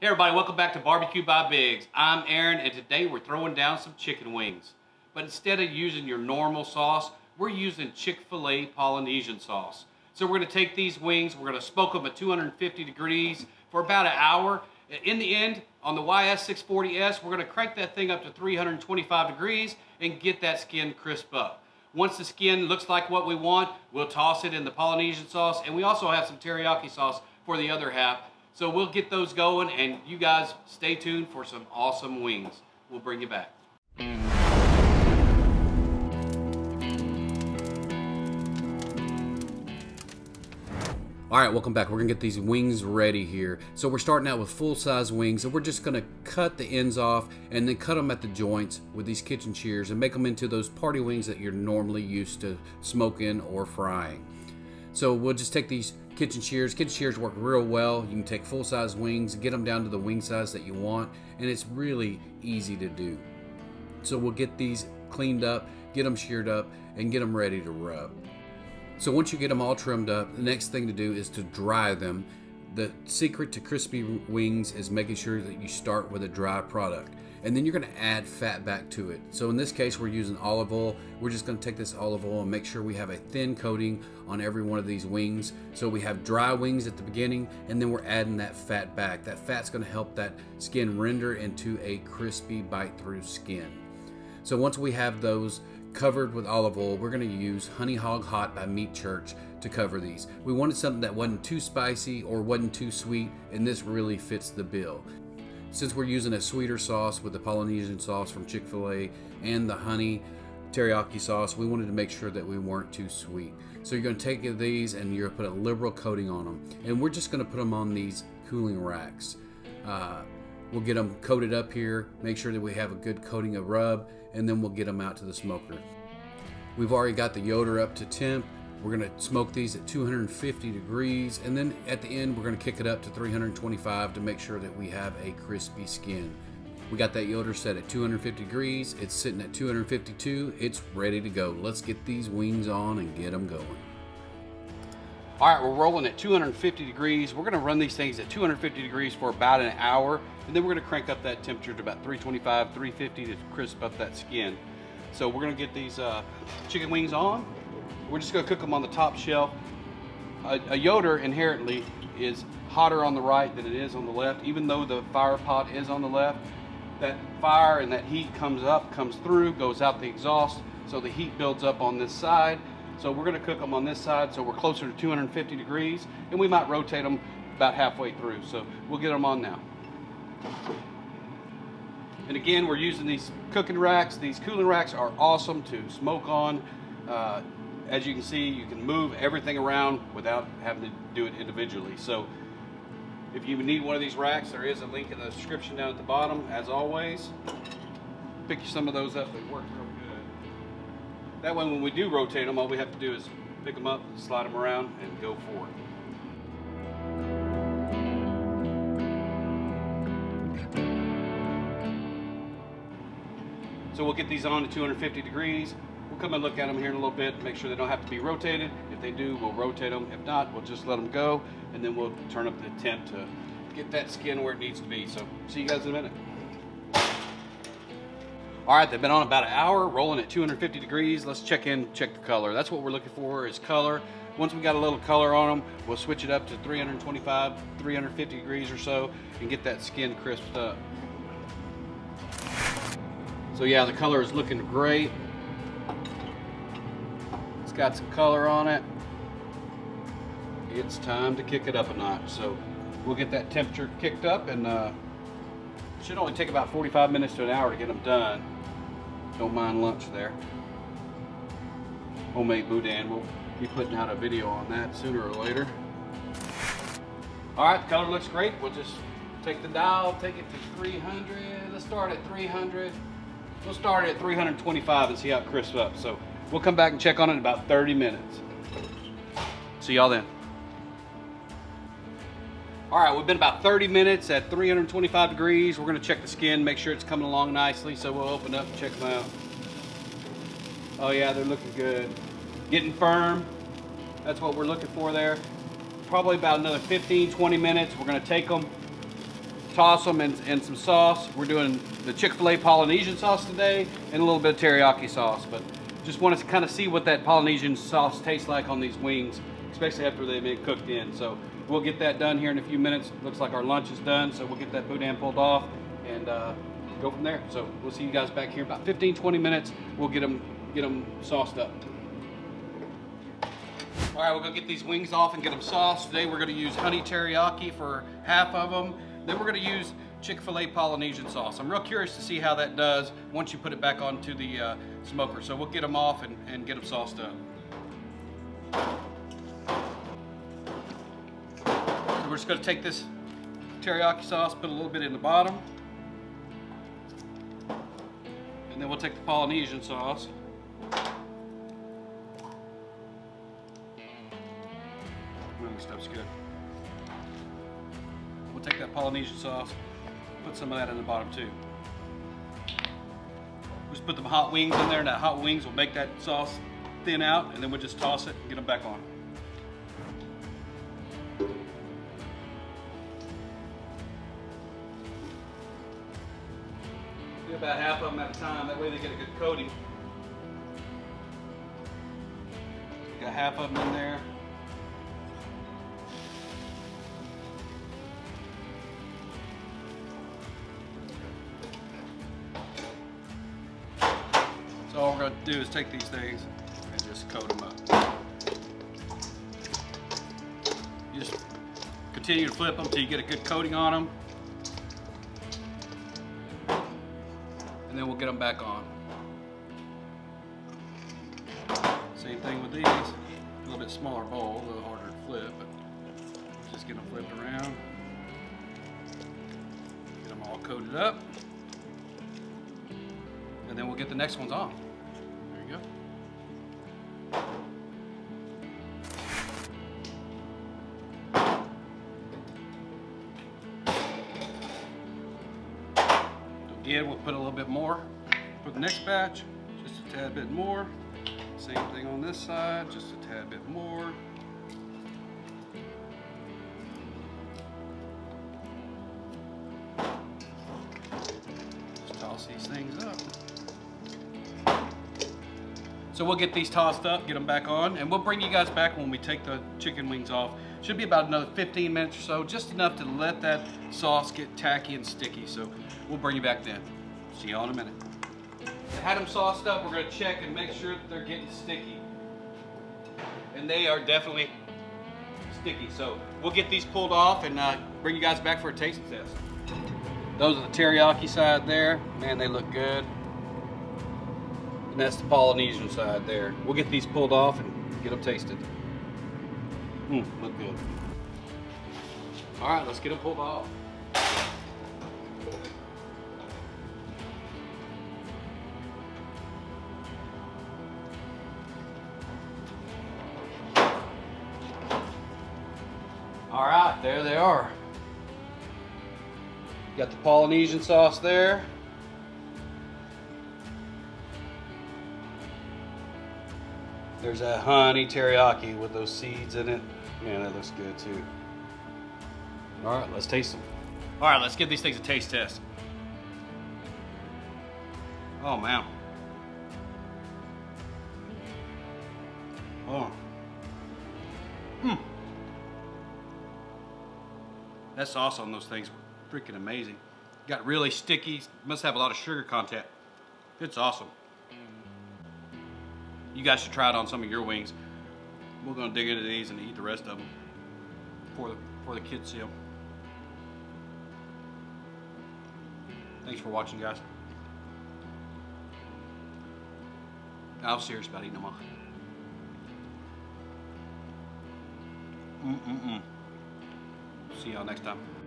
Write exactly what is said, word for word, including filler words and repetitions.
Hey everybody, welcome back to B B Q by Biggs. I'm Aaron and today we're throwing down some chicken wings. But instead of using your normal sauce, we're using Chick-fil-A Polynesian sauce. So we're gonna take these wings, we're gonna smoke them at two hundred fifty degrees for about an hour. In the end, on the Y S six forty S, we're gonna crank that thing up to three hundred twenty-five degrees and get that skin crisp up. Once the skin looks like what we want, we'll toss it in the Polynesian sauce, and we also have some teriyaki sauce for the other half. So we'll get those going, and you guys stay tuned for some awesome wings. We'll bring you back. All right, welcome back. We're gonna get these wings ready here. So we're starting out with full-size wings, and we're just gonna cut the ends off and then cut them at the joints with these kitchen shears and make them into those party wings that you're normally used to smoking or frying. So we'll just take these kitchen shears. Kitchen shears work real well. You can take full-size wings, get them down to the wing size that you want, and it's really easy to do. So we'll get these cleaned up, get them sheared up, and get them ready to rub. So once you get them all trimmed up, the next thing to do is to dry them. The secret to crispy wings is making sure that you start with a dry product. And then you're gonna add fat back to it. So in this case, we're using olive oil. We're just gonna take this olive oil and make sure we have a thin coating on every one of these wings. So we have dry wings at the beginning, and then we're adding that fat back. That fat's gonna help that skin render into a crispy bite-through skin. So once we have those covered with olive oil, we're gonna use Honey Hog Hot by Meat Church to cover these. We wanted something that wasn't too spicy or wasn't too sweet, and this really fits the bill. Since we're using a sweeter sauce with the Polynesian sauce from Chick-fil-A and the honey teriyaki sauce, we wanted to make sure that we weren't too sweet. So you're gonna take these and you're gonna put a liberal coating on them. And we're just gonna put them on these cooling racks. Uh, we'll get them coated up here, make sure that we have a good coating of rub, and then we'll get them out to the smoker. We've already got the Yoder up to temp. We're gonna smoke these at two hundred fifty degrees, and then at the end, we're gonna kick it up to three hundred twenty-five to make sure that we have a crispy skin. We got that Yoder set at two hundred fifty degrees. It's sitting at two hundred fifty-two. It's ready to go. Let's get these wings on and get them going. All right, we're rolling at two hundred fifty degrees. We're gonna run these things at two hundred fifty degrees for about an hour, and then we're gonna crank up that temperature to about three twenty-five, three fifty to crisp up that skin. So we're gonna get these uh, chicken wings on. We're just gonna cook them on the top shelf. A, a Yoder inherently is hotter on the right than it is on the left. Even though the fire pot is on the left, that fire and that heat comes up, comes through, goes out the exhaust, so the heat builds up on this side. So we're gonna cook them on this side so we're closer to two hundred fifty degrees, and we might rotate them about halfway through. So we'll get them on now. And again, we're using these cooking racks. These cooling racks are awesome to smoke on. Uh, As you can see, you can move everything around without having to do it individually. So if you need one of these racks, there is a link in the description down at the bottom, as always. Pick some of those up, they work real good. That way when we do rotate them, all we have to do is pick them up, slide them around, and go for it. So we'll get these on to two hundred fifty degrees. We'll come and look at them here in a little bit, make sure they don't have to be rotated. If they do, we'll rotate them. If not, we'll just let them go, and then we'll turn up the temp to get that skin where it needs to be. So see you guys in a minute. All right, they've been on about an hour, rolling at two hundred fifty degrees. Let's check in, check the color. That's what we're looking for, is color. Once we got a little color on them, we'll switch it up to three twenty-five, three fifty degrees or so and get that skin crisped up. So yeah, the color is looking great. It's got some color on it. It's time to kick it up a notch. So we'll get that temperature kicked up, and uh, it should only take about forty-five minutes to an hour to get them done. Don't mind lunch there. Homemade boudin. We'll be putting out a video on that sooner or later. All right, the color looks great. We'll just take the dial, take it to three hundred. Let's start at three hundred. We'll start at three hundred twenty-five and see how it crisps up. So we'll come back and check on it in about thirty minutes. See y'all then. All right, we've been about thirty minutes at three hundred twenty-five degrees. We're gonna check the skin, make sure it's coming along nicely. So we'll open up and check them out. Oh yeah, they're looking good. Getting firm. That's what we're looking for there. Probably about another fifteen, twenty minutes. We're gonna take them, toss them in, in some sauce. We're doing the Chick-fil-A Polynesian sauce today and a little bit of teriyaki sauce, but just wanted to kind of see what that Polynesian sauce tastes like on these wings, especially after they've been cooked in. So we'll get that done here in a few minutes. Looks like our lunch is done, so we'll get that boudin pulled off and uh, go from there. So we'll see you guys back here in about fifteen, twenty minutes. We'll get them, get them sauced up. All right, we'll go get these wings off and get them sauced. Today we're gonna use honey teriyaki for half of them. Then we're gonna use Chick-fil-A Polynesian sauce. I'm real curious to see how that does once you put it back onto the uh, smoker. So we'll get them off and, and get them sauced up. So we're just gonna take this teriyaki sauce, put a little bit in the bottom. And then we'll take the Polynesian sauce. This stuff's good. We'll take that Polynesian sauce, put some of that in the bottom too. Just put the hot wings in there, and that hot wings will make that sauce thin out, and then we'll just toss it and get them back on. Do about half of them at a time, that way they get a good coating. Got half of them in there. So all we're going to do is take these things and just coat them up. You just continue to flip them until you get a good coating on them. And then we'll get them back on. Same thing with these. A little bit smaller bowl, a little harder to flip, but just get them flipped around. Get them all coated up. And then we'll get the next ones on. Again, we'll put a little bit more for the next batch, just a tad bit more. Same thing on this side, just a tad bit more. Just toss these things up. So we'll get these tossed up, get them back on, and we'll bring you guys back when we take the chicken wings off. Should be about another fifteen minutes or so, just enough to let that sauce get tacky and sticky. So we'll bring you back then. See y'all in a minute. I had them sauced up. We're gonna check and make sure that they're getting sticky. And they are definitely sticky. So we'll get these pulled off and uh, bring you guys back for a taste test. Those are the teriyaki side there. Man, they look good. And that's the Polynesian side there. We'll get these pulled off and get them tasted. Mm, look good. All right, let's get them pulled off. All right, there they are. Got the Polynesian sauce there. There's that honey teriyaki with those seeds in it. Man, that looks good too. All right, let's taste them. All right, let's give these things a taste test. Oh, man. Oh. Hmm. That sauce on those things was freaking amazing. Got really sticky, must have a lot of sugar content. It's awesome. You guys should try it on some of your wings. We're gonna dig into these and eat the rest of them before the, before the kids see them. Thanks for watching, guys. I was serious about eating them all. Mm-mm-mm. See y'all next time.